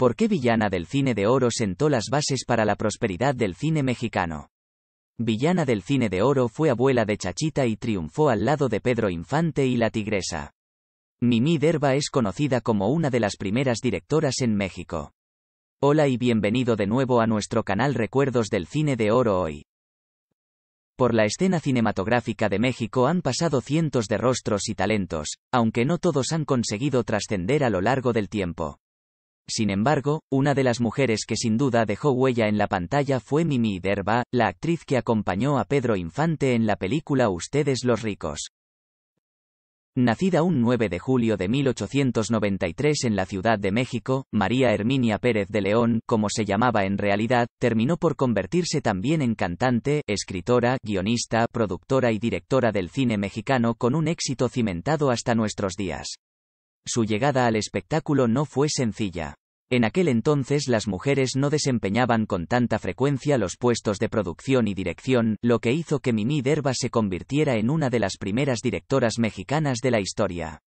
¿Por qué Villana del Cine de Oro sentó las bases para la prosperidad del cine mexicano? Villana del Cine de Oro fue abuela de Chachita y triunfó al lado de Pedro Infante y La Tigresa. Mimí Derba es conocida como una de las primeras directoras en México. Hola y bienvenido de nuevo a nuestro canal Recuerdos del Cine de Oro hoy. Por la escena cinematográfica de México han pasado cientos de rostros y talentos, aunque no todos han conseguido trascender a lo largo del tiempo. Sin embargo, una de las mujeres que sin duda dejó huella en la pantalla fue Mimí Derba, la actriz que acompañó a Pedro Infante en la película Ustedes los ricos. Nacida un 9 de julio de 1893 en la Ciudad de México, María Herminia Pérez de León, como se llamaba en realidad, terminó por convertirse también en cantante, escritora, guionista, productora y directora del cine mexicano con un éxito cimentado hasta nuestros días. Su llegada al espectáculo no fue sencilla. En aquel entonces las mujeres no desempeñaban con tanta frecuencia los puestos de producción y dirección, lo que hizo que Mimí Derba se convirtiera en una de las primeras directoras mexicanas de la historia.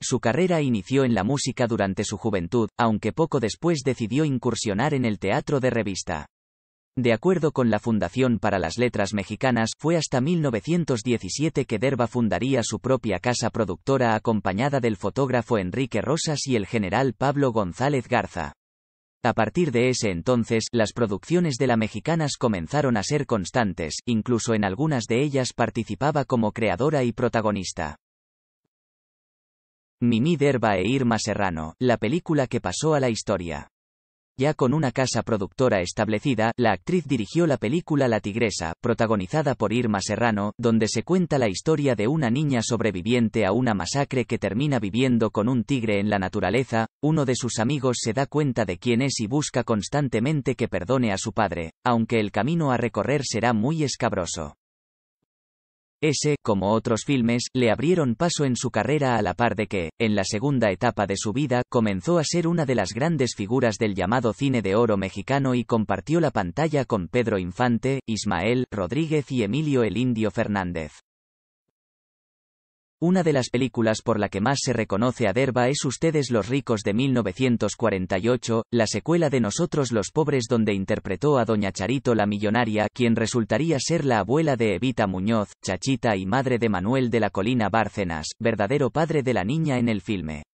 Su carrera inició en la música durante su juventud, aunque poco después decidió incursionar en el teatro de revista. De acuerdo con la Fundación para las Letras Mexicanas, fue hasta 1917 que Derba fundaría su propia casa productora acompañada del fotógrafo Enrique Rosas y el general Pablo González Garza. A partir de ese entonces, las producciones de la Mexicanas comenzaron a ser constantes, incluso en algunas de ellas participaba como creadora y protagonista. Mimí Derba e Irma Serrano, la película que pasó a la historia. Ya con una casa productora establecida, la actriz dirigió la película La Tigresa, protagonizada por Irma Serrano, donde se cuenta la historia de una niña sobreviviente a una masacre que termina viviendo con un tigre en la naturaleza. Uno de sus amigos se da cuenta de quién es y busca constantemente que perdone a su padre, aunque el camino a recorrer será muy escabroso. Ese, como otros filmes, le abrieron paso en su carrera a la par de que, en la segunda etapa de su vida, comenzó a ser una de las grandes figuras del llamado cine de oro mexicano y compartió la pantalla con Pedro Infante, Ismael Rodríguez y Emilio el Indio Fernández. Una de las películas por la que más se reconoce a Derba es Ustedes los ricos de 1948, la secuela de Nosotros los pobres, donde interpretó a doña Charito la millonaria, quien resultaría ser la abuela de Evita Muñoz, Chachita y madre de Manuel de la Colina Bárcenas, verdadero padre de la niña en el filme.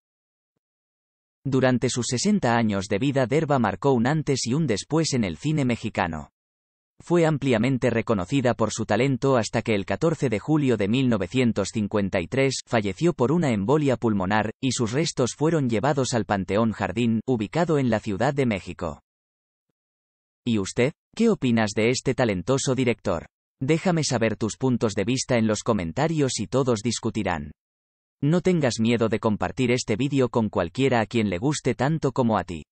Durante sus 60 años de vida, Derba marcó un antes y un después en el cine mexicano. Fue ampliamente reconocida por su talento hasta que el 14 de julio de 1953 falleció por una embolia pulmonar, y sus restos fueron llevados al Panteón Jardín, ubicado en la Ciudad de México. ¿Y usted? ¿Qué opinas de este talentoso director? Déjame saber tus puntos de vista en los comentarios y todos discutirán. No tengas miedo de compartir este vídeo con cualquiera a quien le guste tanto como a ti.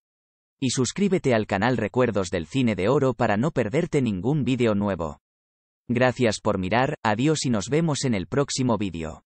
Y suscríbete al canal Recuerdos del Cine de Oro para no perderte ningún vídeo nuevo. Gracias por mirar, adiós y nos vemos en el próximo vídeo.